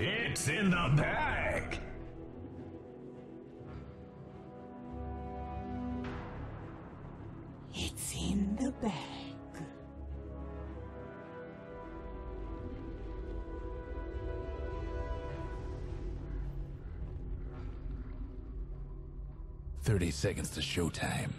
It's in the bag. It's in the bag. Thirty seconds to showtime.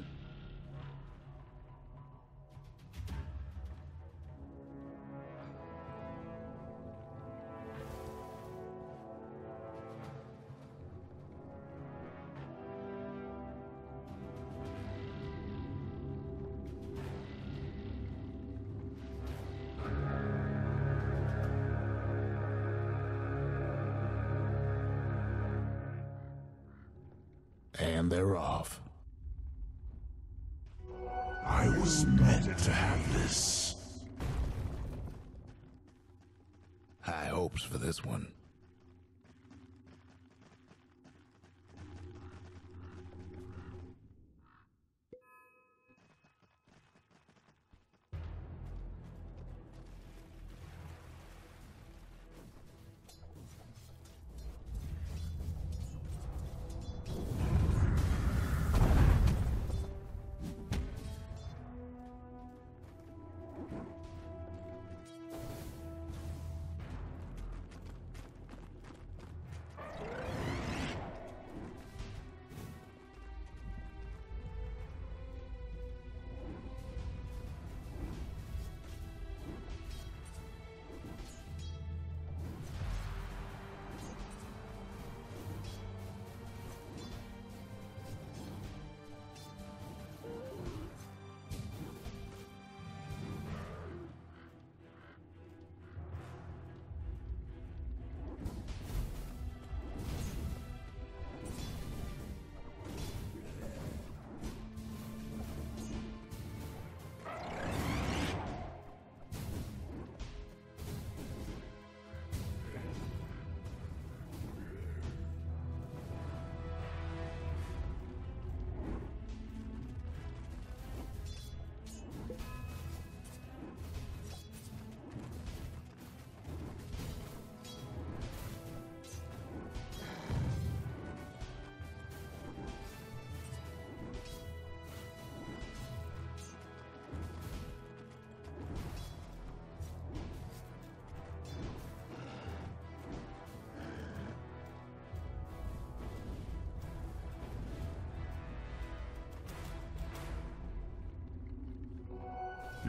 And they're off. I was meant to have this. High hopes for this one.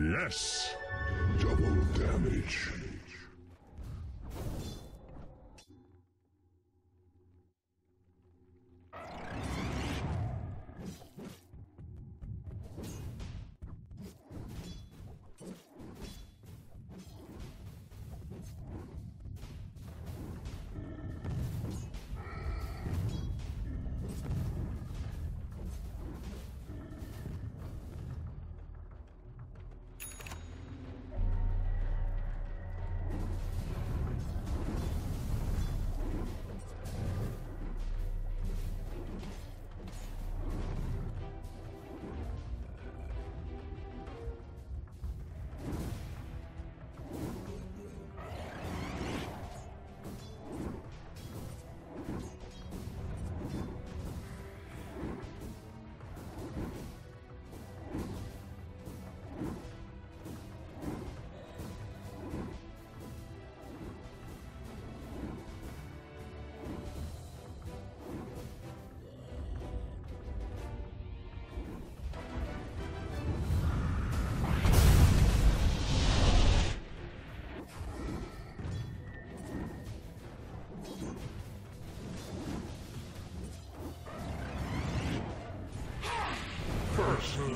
Yes! Double damage.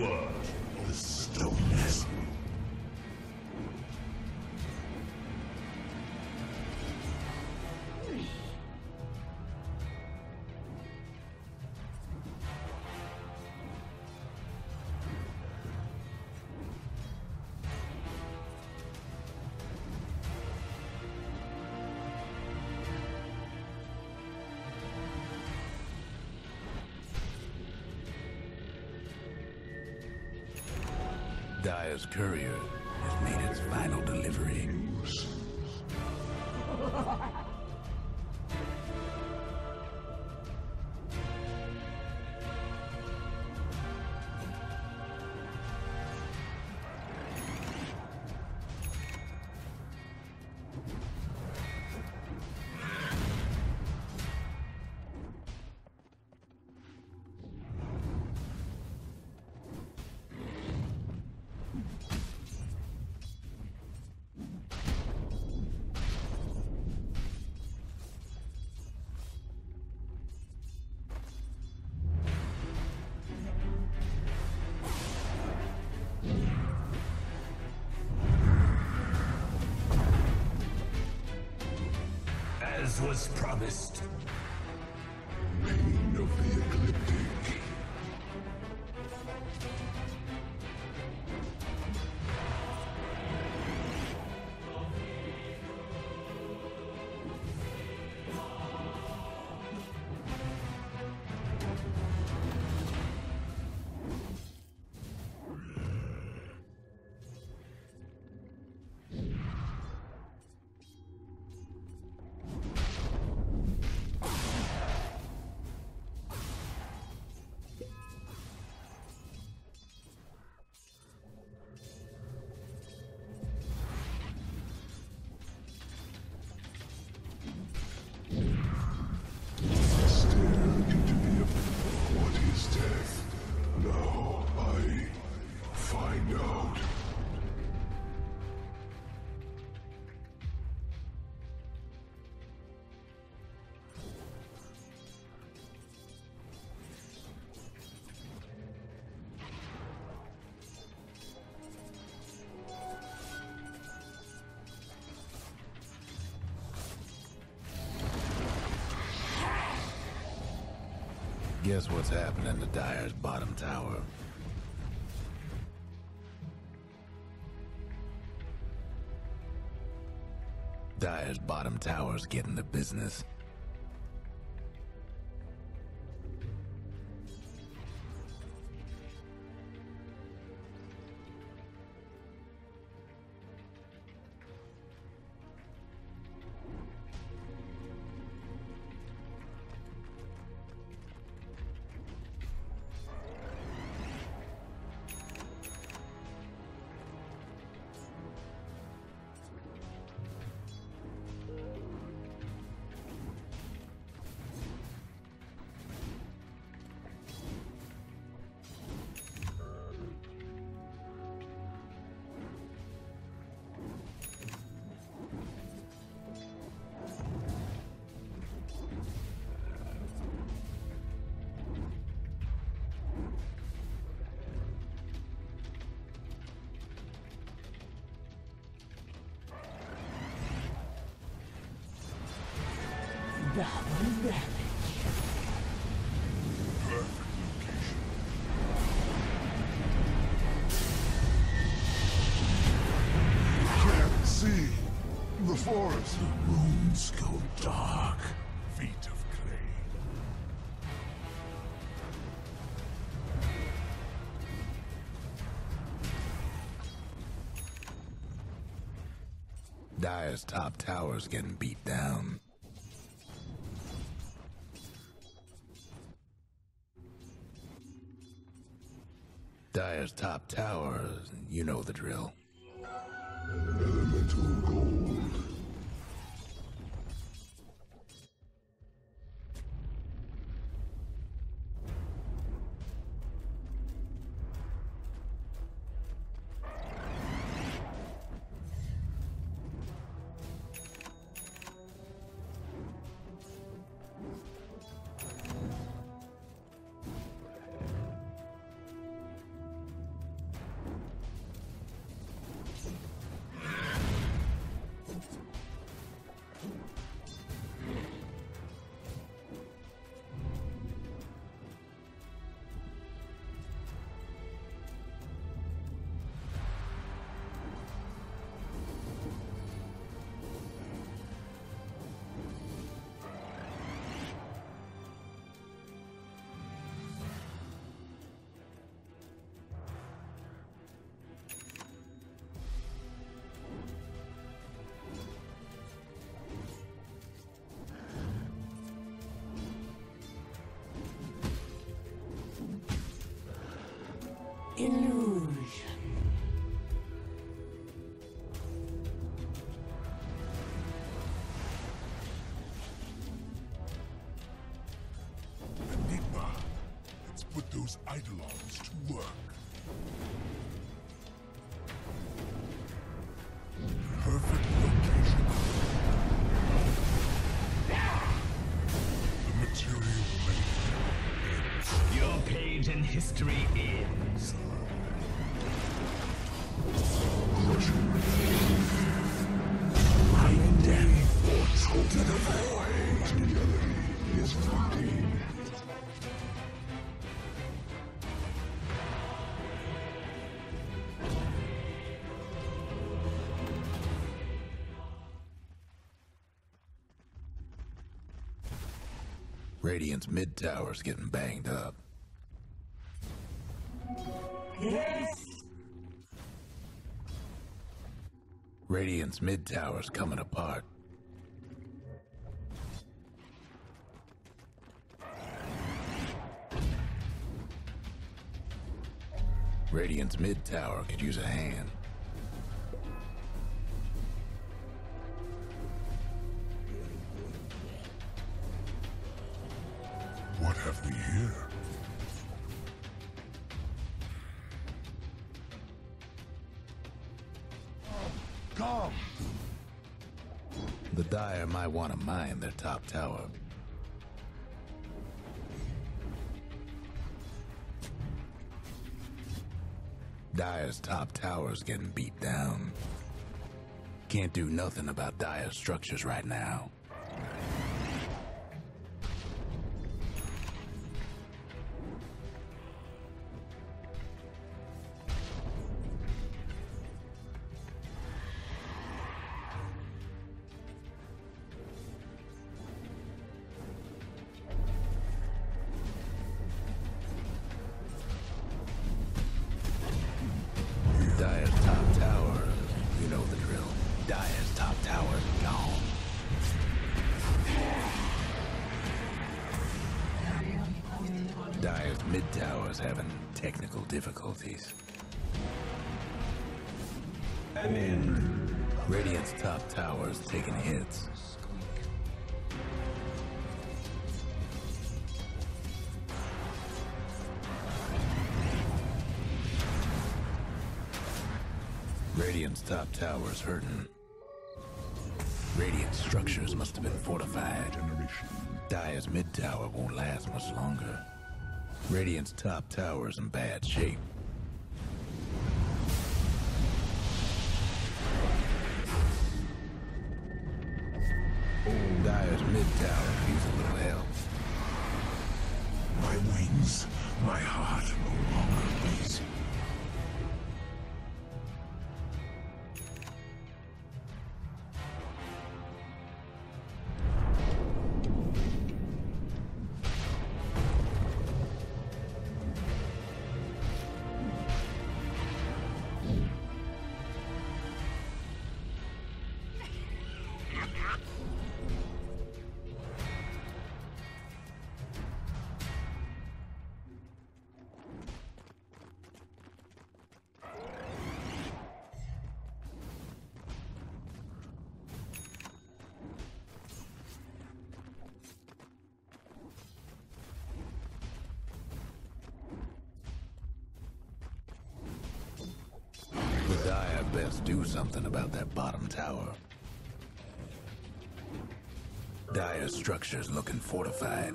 Blood, the stillness. Dyer's courier has made its final delivery. As was promised. Reign of the Ecliptic. Guess what's happening to Dyer's bottom tower? Dyer's bottom tower's getting the business. Can't see the forest. The runes go dark. Feet of clay. Dyer's top tower's getting beat down. Dyer's top tower, you know the drill. Elemental gold. illusion. Enigma, let's put those eidolons to work. Perfect location. The material made. Your page in history ends. Radiant's mid tower's getting banged up. Yes. Radiant's mid tower's coming apart. Radiant's mid tower could use a hand. What have we here? Come! The Dire might want to mine their top tower. Dire's top tower's getting beat down. Can't do nothing about Dire's structures right now. Dire's mid-tower's having technical difficulties. And in. Radiant's top tower's taking hits. Radiant's top tower's hurting. Radiant structures must have been fortified. Dire's mid-tower won't last much longer. Radiant's top tower's in bad shape. Dire's mid-tower needs a little help. My wings, my heart no longer beats. Best do something about that bottom tower. Dire's structure's looking fortified.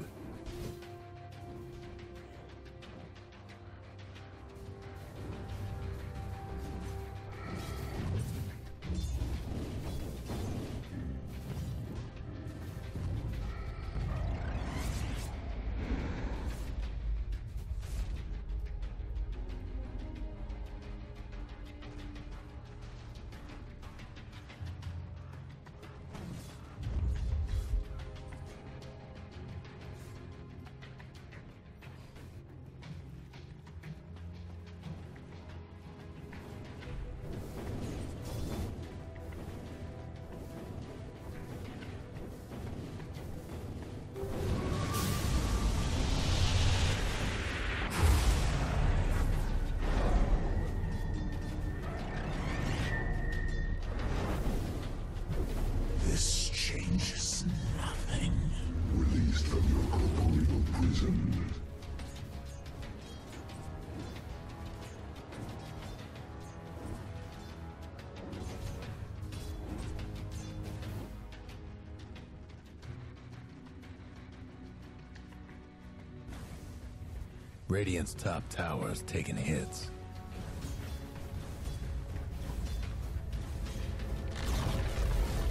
Radiant's top tower's taking hits.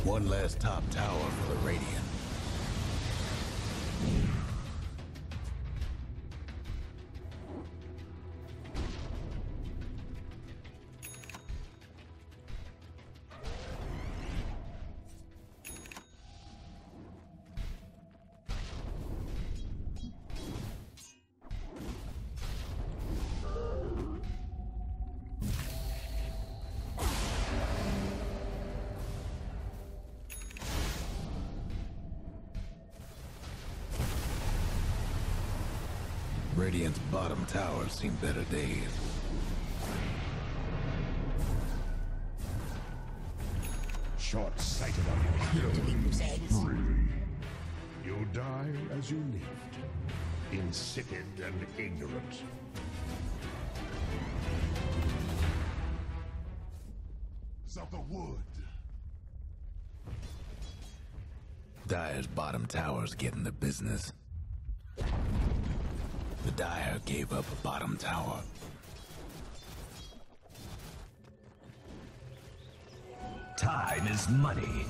One last top tower for the Radiant. Radiant's bottom tower's seen better days. Short-sighted of you. Really? You die as you lived, insipid and ignorant. Sucker wood. Dire's bottom tower's getting the business. The Dire gave up a bottom tower. Time is money.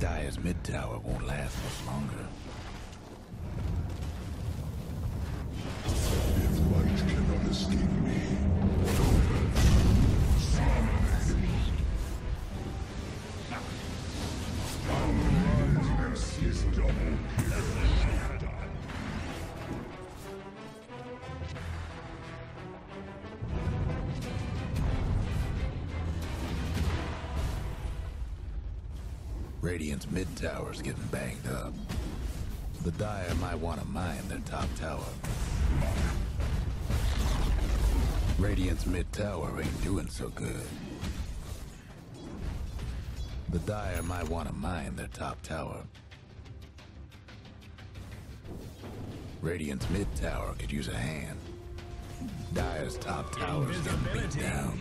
Dire's mid tower won't last much longer. If light cannot escape me, darkness is double killed. Radiant's mid tower's getting banged up. The Dire might want to mine their top tower. Radiant's mid tower ain't doing so good. The Dire might want to mine their top tower. Radiant's mid tower could use a hand. Dire's top tower's getting beat down.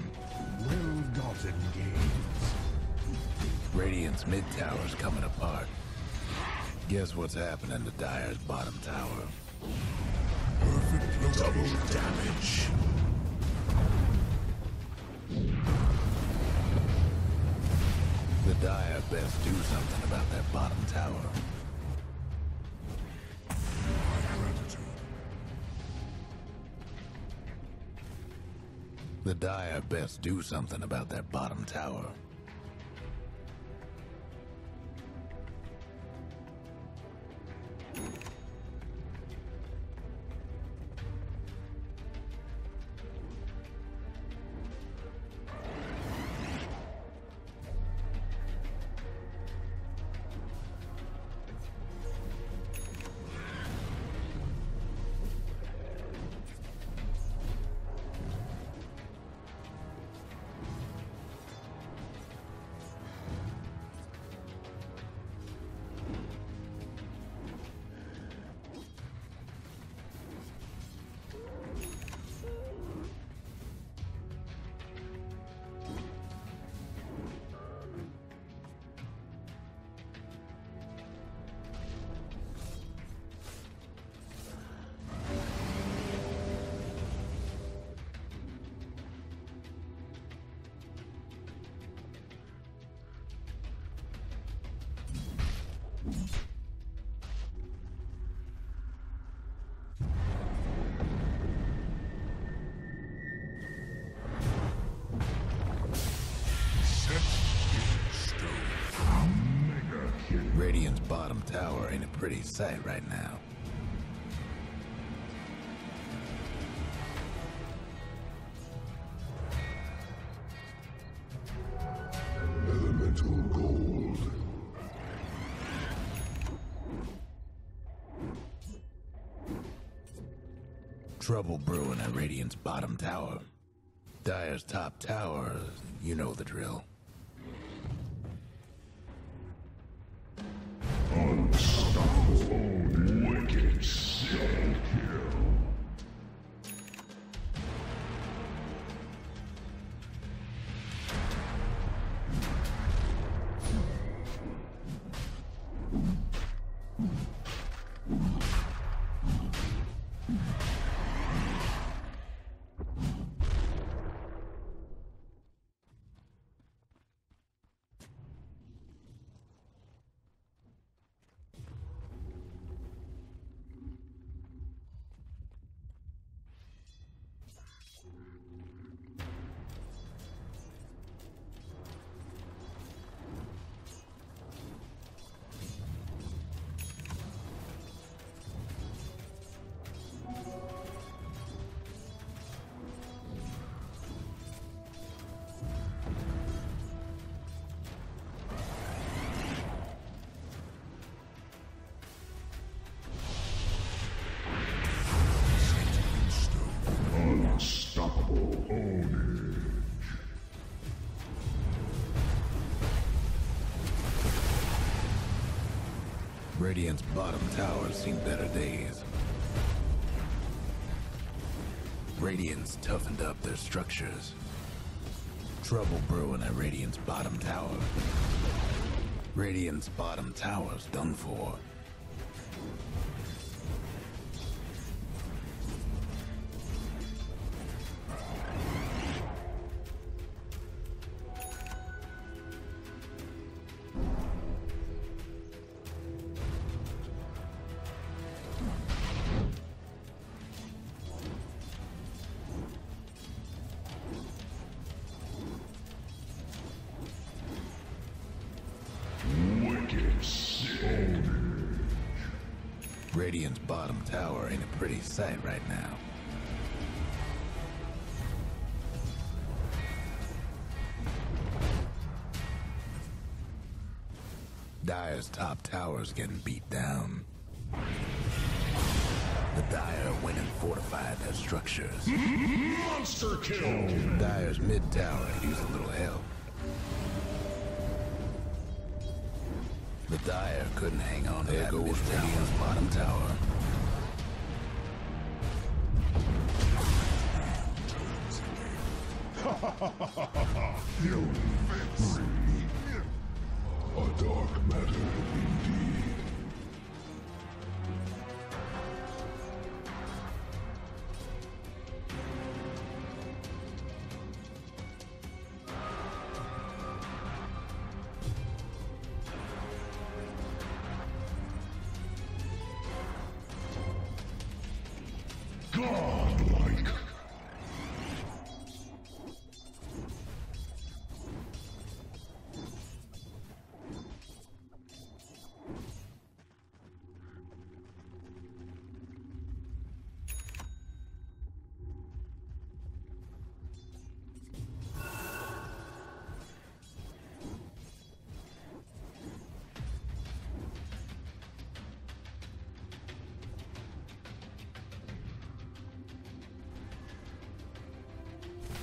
Well-gotten gains. Radiant's mid tower's coming apart. Guess what's happening to Dire's bottom tower? Perfect double damage. The Dire best do something about that bottom tower. The Dire best do something about that bottom tower. bottom tower ain't a pretty sight right now. Trouble brewing at Radiant's bottom tower. Dire's top tower, you know the drill. Unstoppable, wicked kill. Radiant's bottom tower's seen better days. Radiant's toughened up their structures. Trouble brewing at Radiant's bottom tower. Radiant's bottom tower's done for. Radiant's bottom tower ain't a pretty sight right now. Dire's top tower's getting beat down. The Dire went and fortified their structures. Monster kill! Dire's mid tower used a little help. The Dire couldn't hang on to that mid tower's bottom tower. Victory! A dark matter indeed.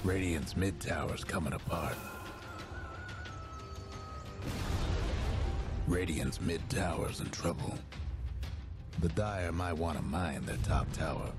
Radiant's mid-tower's coming apart. Radiant's mid-tower's in trouble. The Dire might want to mine their top tower.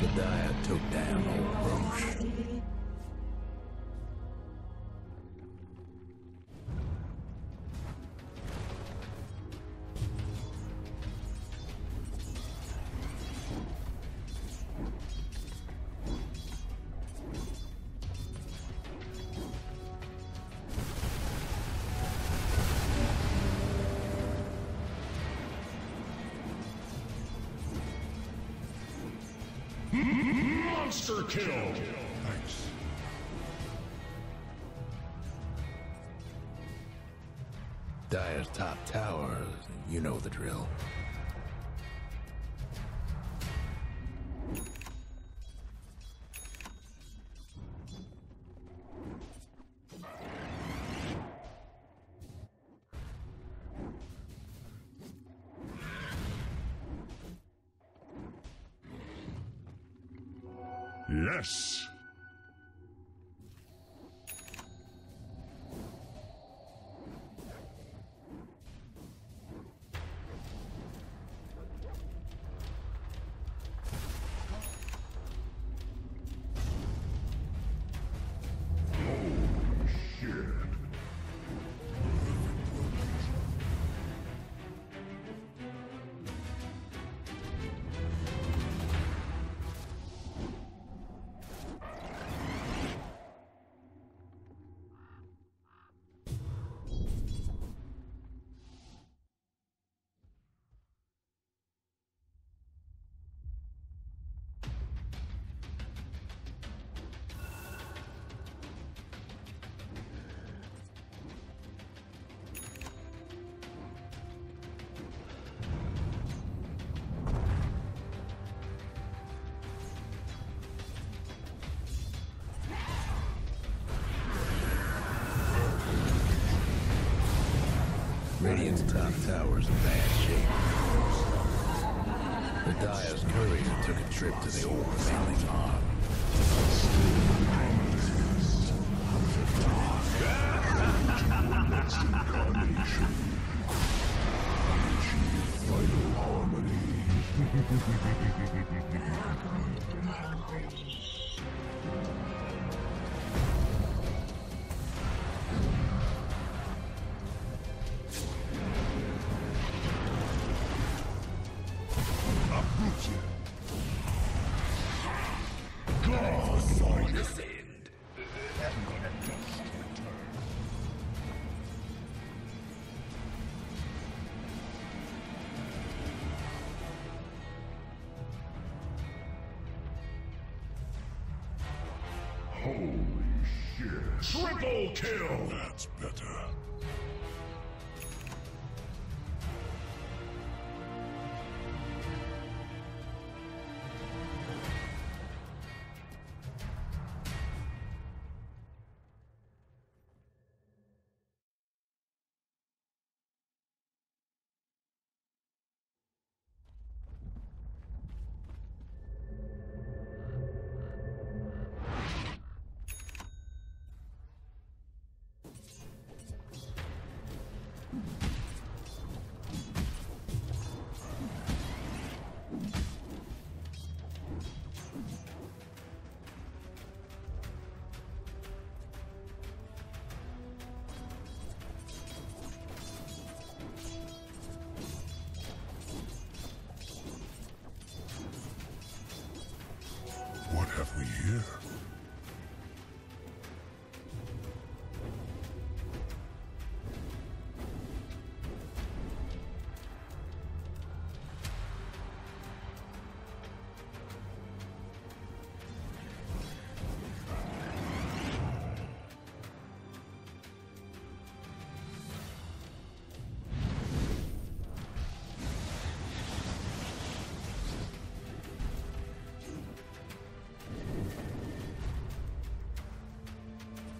Goliath took down old Roche. Monster kill! Thanks. Dire's top tower, you know the drill. Yes. Radiant's top tower's in bad shape. The Dire's courier took a trip to the old family farm. Final harmony. Holy shit. Triple kill! That's better.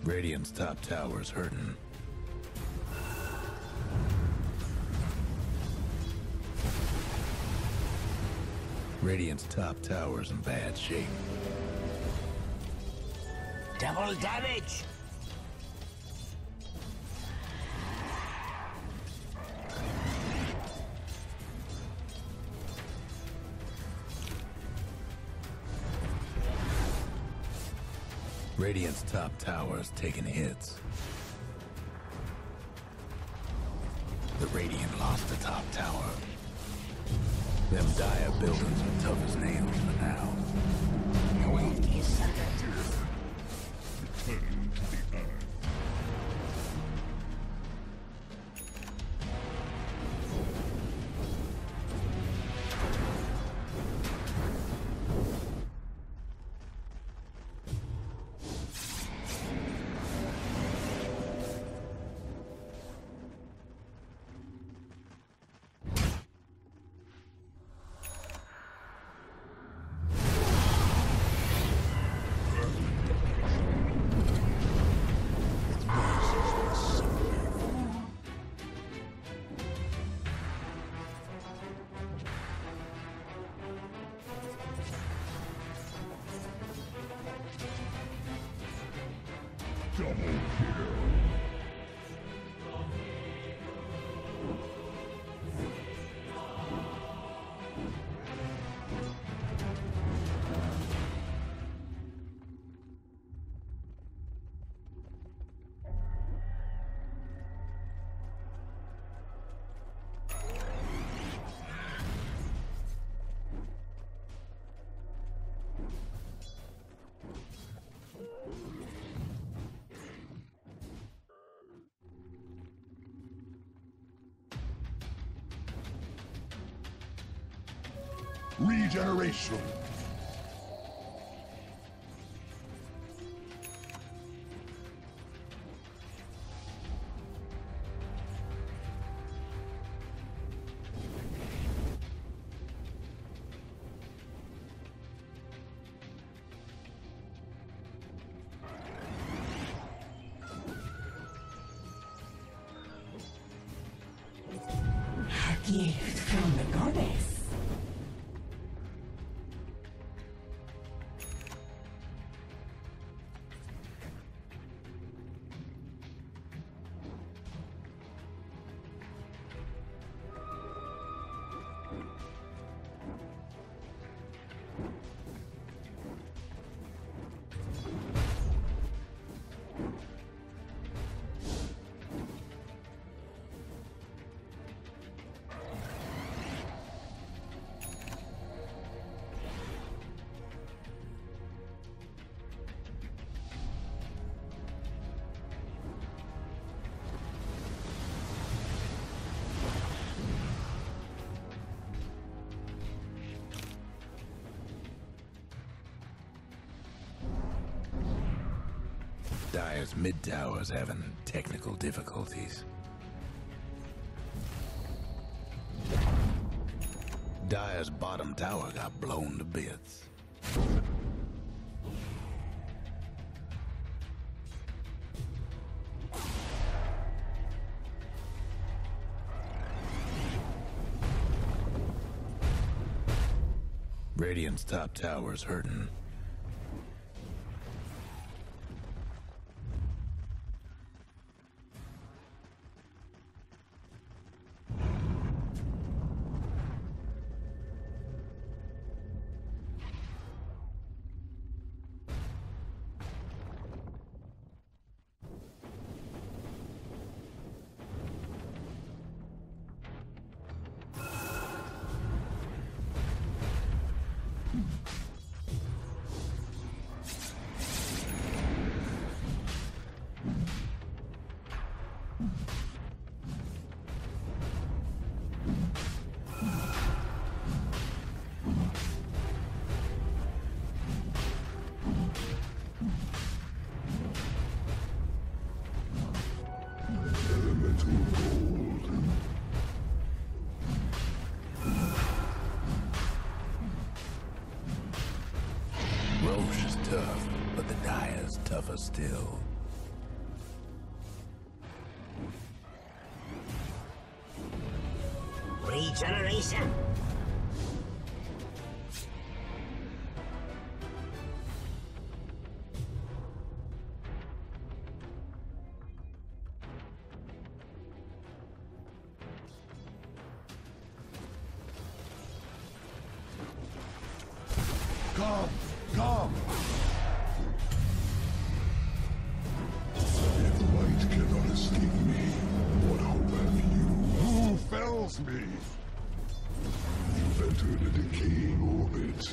Radiant's top tower's hurting. Radiant's top tower's in bad shape. Double damage! Radiant's top tower's taking hits. The Radiant lost the top tower. Them dire buildings are tough as nails for now. When you set it down, return to the earth. Double kill. Regeneration. A gift from the goddess. Dire's mid-tower's having technical difficulties. Dire's bottom tower got blown to bits. Radiant's top tower's hurting. Tough, but the dire's tougher still. Regeneration. Come. Leaving me, what hope have you? Who fells me? You've entered a decaying orbit.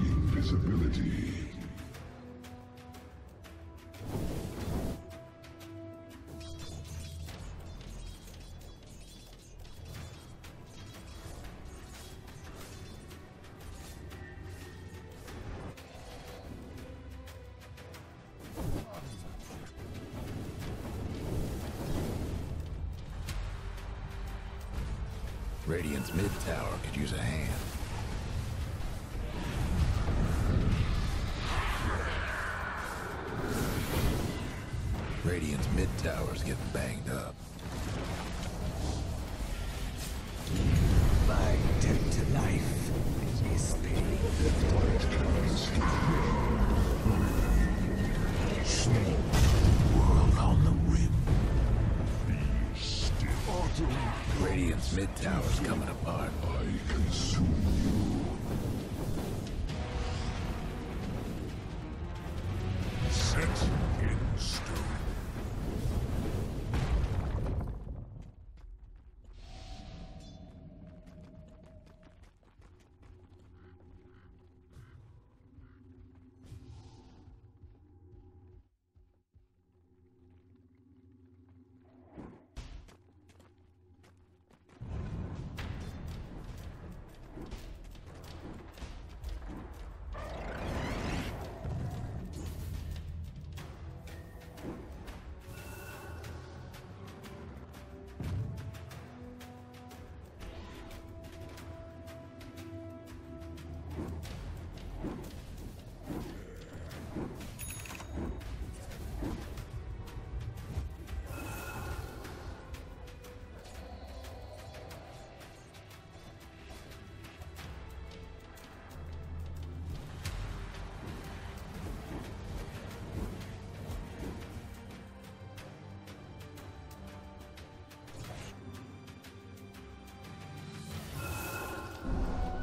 Invisibility. Radiant's mid tower could use a hand. Radiant's mid-tower's getting banged up. My debt to life is paid. Whirl on the rim. Be still. Radiant's mid-tower's coming apart. I consume you.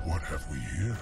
What have we here?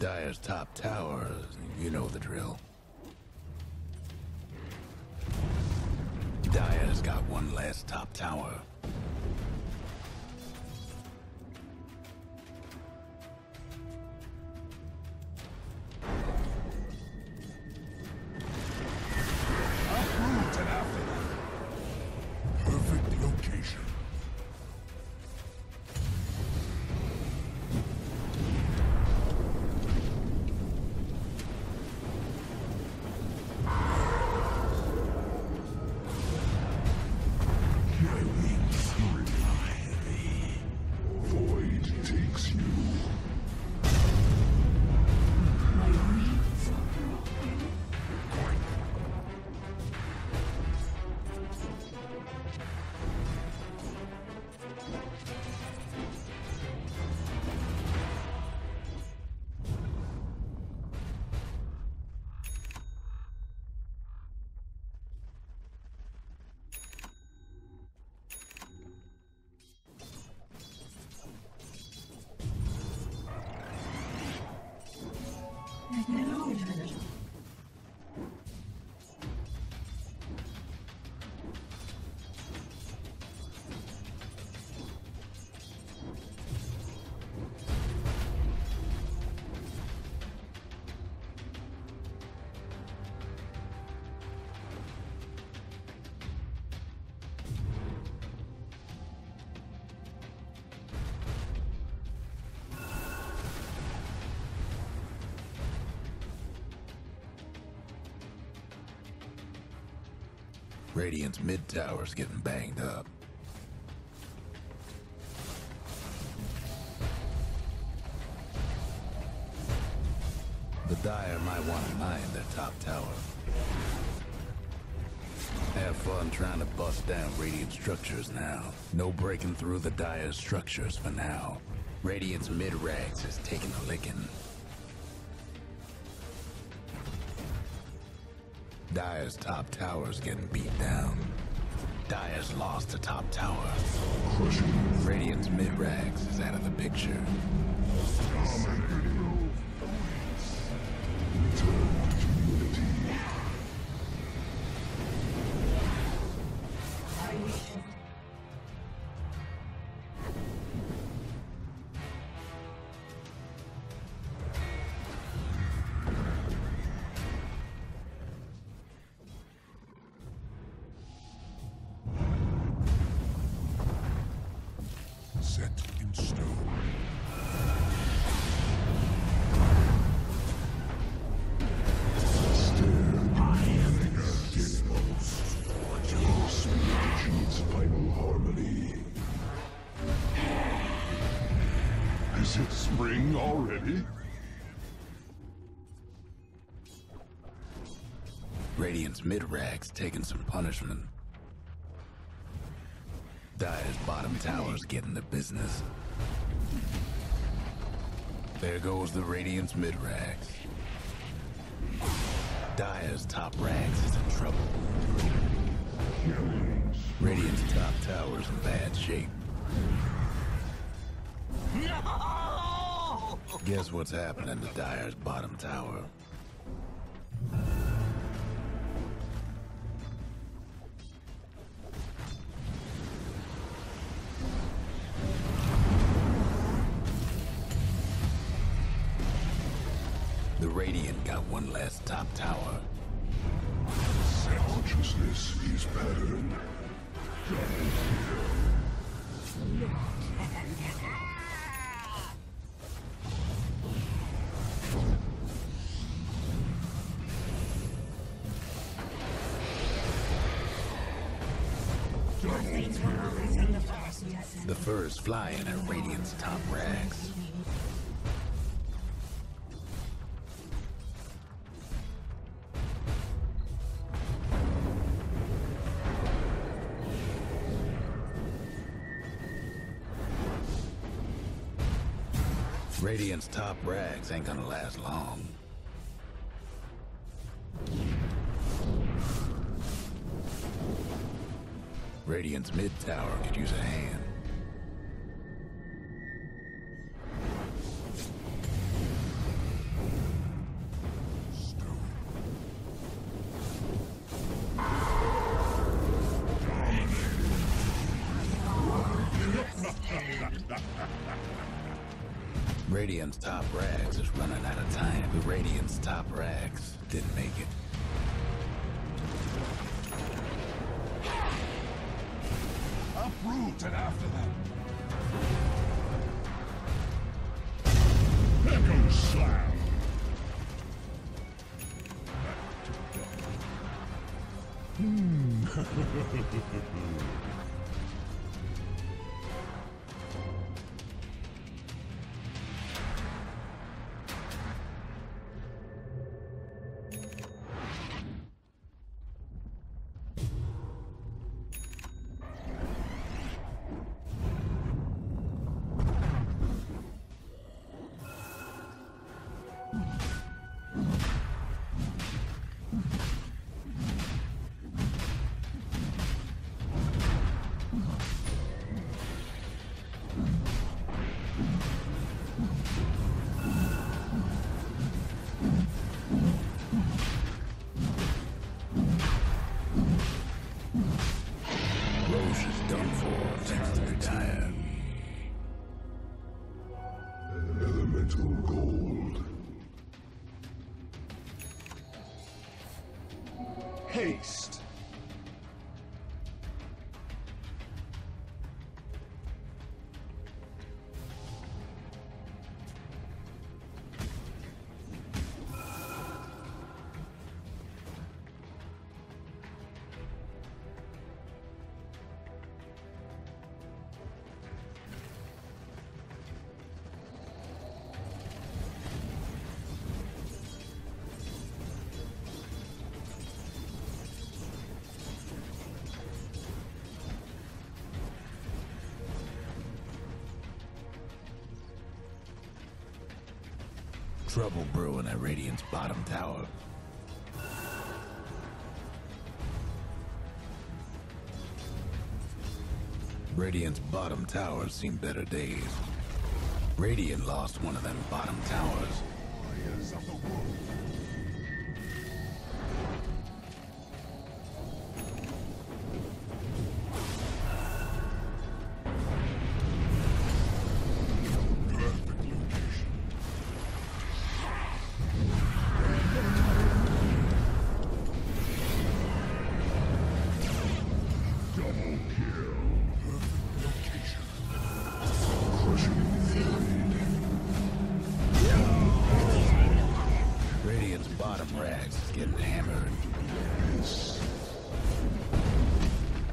Dire's top tower, you know the drill. Dire's got one last top tower. Radiant's mid-tower's getting banged up. The Dire might want to mine their top tower. Have fun trying to bust down Radiant structures now. No breaking through the Dire's structures for now. Radiant's mid-rags is taking a licking. Dire's top tower's getting beat down. Dire's lost to top tower. Crushing. Radiant's mid-rags is out of the picture. Radiant's mid-rag's taking some punishment. Dire's bottom tower's getting the business. There goes the Radiant's mid-rags. Dire's top rags is in trouble. Radiant's top tower's in bad shape. No! Guess what's happening to Dire's bottom tower? The Radiant got one last top tower. Self-consciousness is patterned. The fur is flying at Radiant's top rags. Radiant's top rags ain't gonna last long. Radiant's mid-tower could use a hand. Radiant's top rags is running out of time. The Radiant's top rags didn't make it. Uproot and after them. Echo slam. elemental gold. Haste! Trouble brewing at Radiant's bottom tower. Radiant's bottom tower's seen better days. Radiant lost one of them bottom towers. Warriors of the world.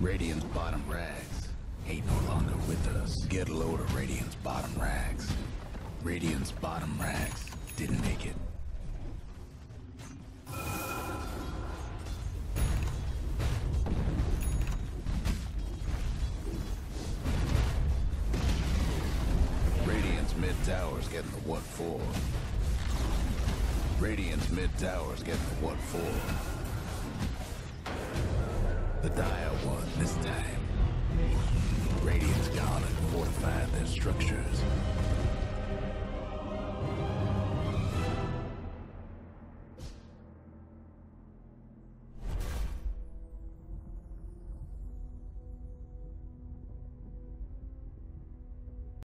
Radiant's bottom rags ain't no longer with us. Get a load of Radiant's bottom rags. Radiant's bottom rags didn't make it. Radiant's mid tower's getting the what for. Radiant's mid tower's getting the what for. The dire one this time. Radiant's gone and fortified their structure.